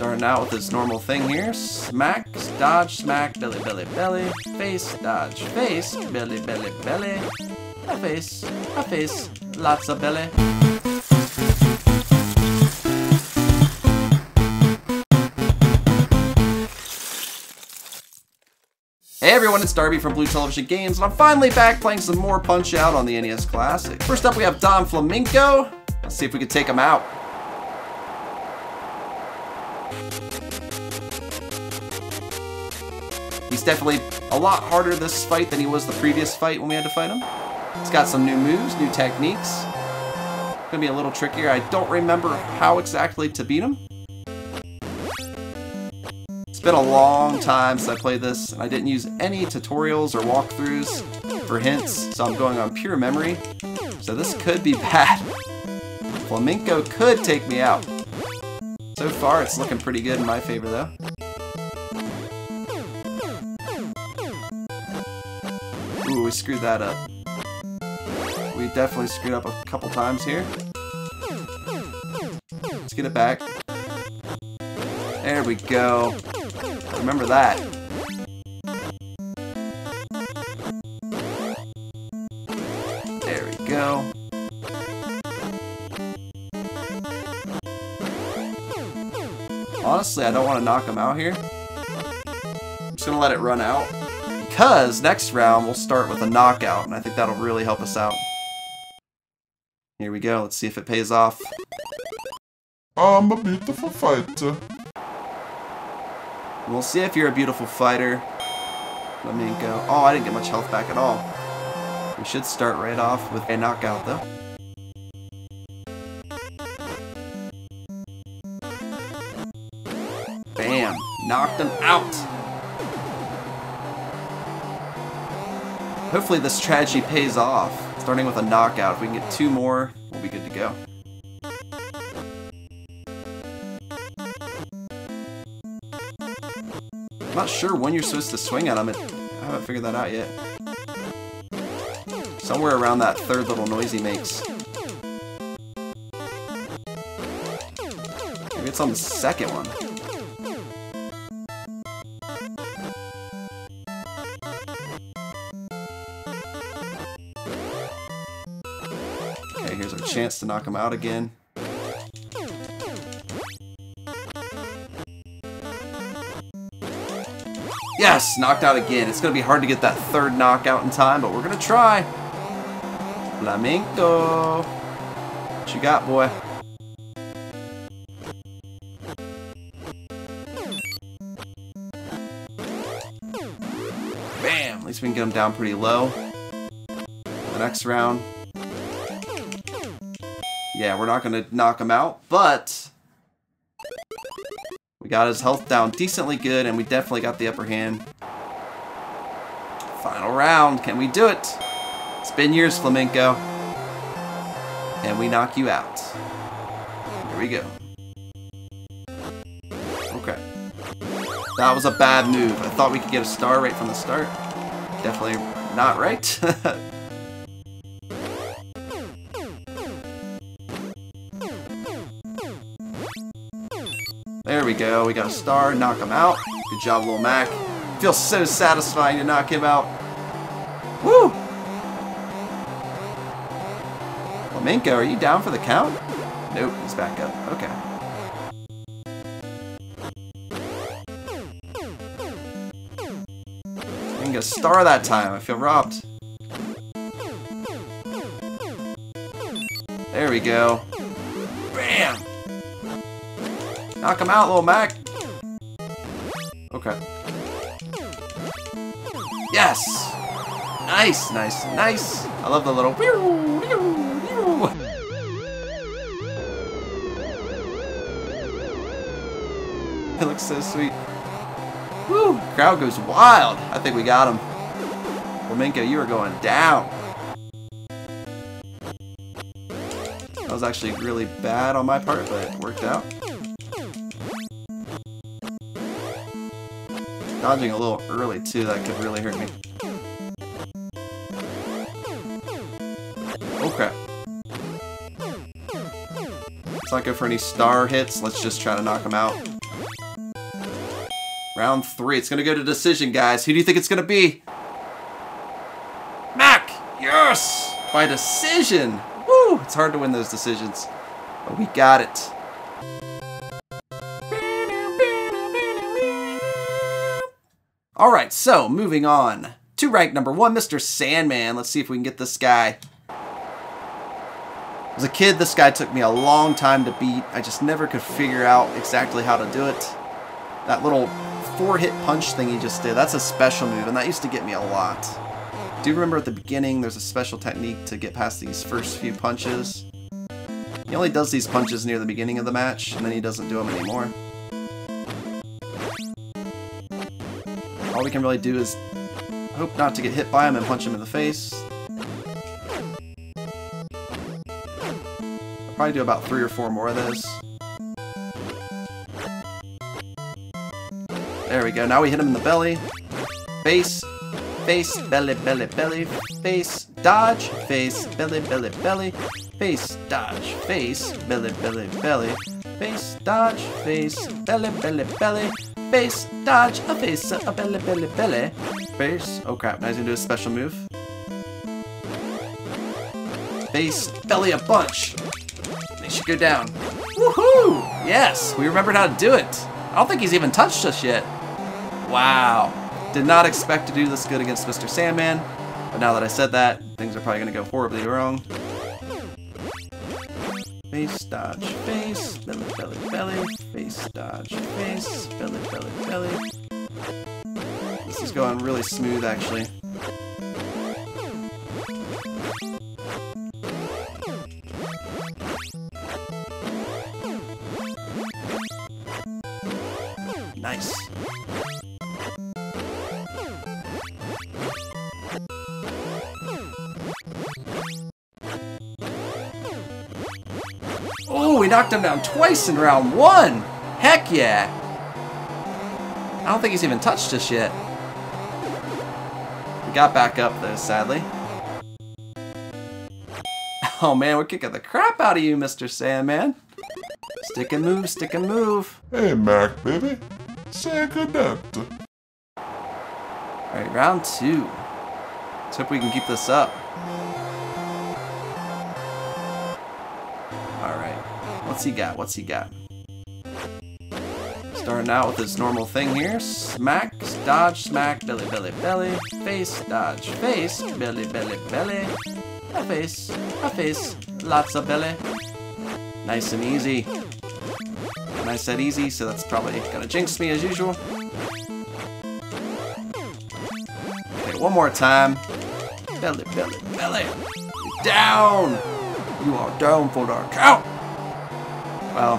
Starting out with his normal thing here. Smack, dodge, smack, belly, belly, belly. Face, dodge, face, belly, belly, belly. A face, lots of belly. Hey everyone, it's Darby from Blue Television Games, and I'm finally back playing some more Punch-Out! On the NES Classic. First up, we have Don Flamenco. Let's see if we can take him out. He's definitely a lot harder this fight than he was the previous fight when we had to fight him. He's got some new moves, new techniques. Gonna be a little trickier. I don't remember how exactly to beat him. It's been a long time since I played this, and I didn't use any tutorials or walkthroughs for hints, so I'm going on pure memory. So this could be bad. Flamenco could take me out. So far, it's looking pretty good in my favor, though. Ooh, we screwed that up. We definitely screwed up a couple times here. Let's get it back. There we go. Remember that. There we go. Honestly, I don't want to knock him out here. I'm just going to let it run out, because next round we'll start with a knockout, and I think that'll really help us out. Here we go, let's see if it pays off. I'm a beautiful fighter. We'll see if you're a beautiful fighter. Let me go. Oh, I didn't get much health back at all. We should start right off with a knockout, though. Bam! Knocked him out! Hopefully this strategy pays off, starting with a knockout. If we can get two more, we'll be good to go. I'm not sure when you're supposed to swing at him. I haven't figured that out yet. Somewhere around that third little noise he makes. Maybe it's on the second one. Here's our chance to knock him out again. Yes! Knocked out again. It's going to be hard to get that third knockout in time, but we're going to try. Flamenco. What you got, boy? Bam! At least we can get him down pretty low. The next round. Yeah, we're not going to knock him out, but we got his health down decently good, and we definitely got the upper hand. Final round. Can we do it? It's been years, Flamenco. And we knock you out. Here we go. Okay. That was a bad move. I thought we could get a star right from the start. Definitely not right. There we go, we got a star, knock him out. Good job, Little Mac. Feels so satisfying to knock him out. Woo! Flamenco, are you down for the count? Nope, he's back up. Okay. I didn't get a star that time, I feel robbed. There we go. Bam! Knock him out, Little Mac! Okay. Yes! Nice, nice, nice! I love the little... It looks so sweet. Woo! Crowd goes wild! I think we got him. Flamenco, you are going down! That was actually really bad on my part, but it worked out. Dodging a little early, too. That could really hurt me. Oh, crap. Let's not go for any star hits. Let's just try to knock him out. Round three. It's going to go to decision, guys. Who do you think it's going to be? Mac! Yes! By decision! Woo! It's hard to win those decisions. But we got it. Alright, so moving on to rank number one, Mr. Sandman. Let's see if we can get this guy. As a kid, this guy took me a long time to beat. I just never could figure out exactly how to do it. That little four-hit punch thing he just did, that's a special move, and that used to get me a lot. I do remember at the beginning, there's a special technique to get past these first few punches. He only does these punches near the beginning of the match, and then he doesn't do them anymore. All we can really do is hope not to get hit by him and punch him in the face. I'll probably do about 3 or 4 more of those. There we go, now we hit him in the belly. Face, face, belly, belly, belly, face, dodge, face, belly, belly, belly, face, dodge, face, belly, belly, belly, face, dodge, face, belly, belly, belly. Face, dodge, a face, a belly, belly, belly. Face, oh crap, now he's gonna do a special move. Face, belly a bunch. They should go down. Woohoo! Yes, we remembered how to do it. I don't think he's even touched us yet. Wow. Did not expect to do this good against Mr. Sandman, but now that I said that, things are probably gonna go horribly wrong. Face, dodge, face, belly, belly, belly, face, dodge, face, belly, belly, belly. This is going really smooth, actually. Nice. Oh, we knocked him down twice in round one! Heck yeah! I don't think he's even touched us yet. We got back up though, sadly. Oh man, we're kicking the crap out of you, Mr. Sandman. Stick and move, stick and move. Hey Mac, baby. Say goodnight. Alright, round two. Let's hope we can keep this up. What's he got? What's he got? Starting out with his normal thing here. Smack, dodge, smack, belly, belly, belly. Face, dodge, face, belly, belly, belly. A face, lots of belly. Nice and easy. And I said easy, so that's probably gonna jinx me as usual. Okay, one more time. Belly, belly, belly. You're down! You are down for the count! Well,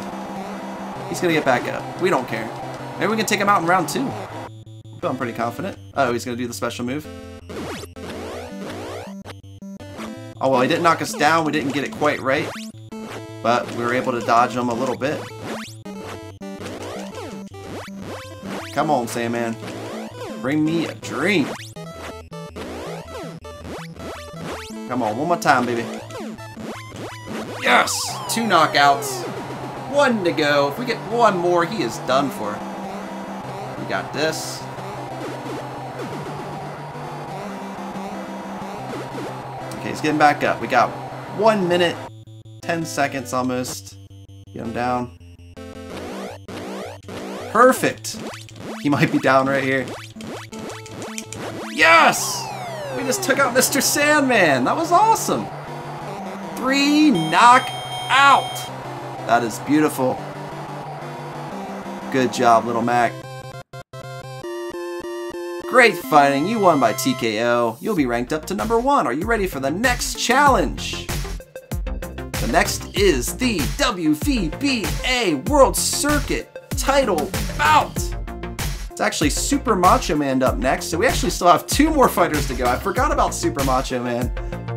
he's gonna get back up. We don't care. Maybe we can take him out in round two. I'm feeling pretty confident. Oh, he's gonna do the special move. Oh well, he didn't knock us down. We didn't get it quite right, but we were able to dodge him a little bit. Come on, Sandman. Bring me a dream. Come on, one more time, baby. Yes, 2 knockouts. 1 to go. If we get 1 more, he is done for. We got this. Okay, he's getting back up. We got 1 minute, 10 seconds almost. Get him down. Perfect. He might be down right here. Yes! We just took out Mr. Sandman. That was awesome. 3 knockout. That is beautiful. Good job, Little Mac. Great fighting. You won by TKO. You'll be ranked up to number 1. Are you ready for the next challenge? The next is the WVBA World Circuit title bout. It's actually Super Macho Man up next. So we actually still have 2 more fighters to go. I forgot about Super Macho Man.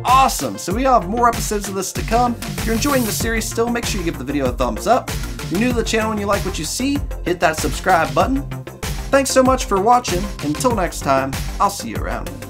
Awesome, so we have more episodes of this to come. If you're enjoying the series still, make sure you give the video a thumbs up. If you're new to the channel and you like what you see, hit that subscribe button. Thanks so much for watching. Until next time, I'll see you around.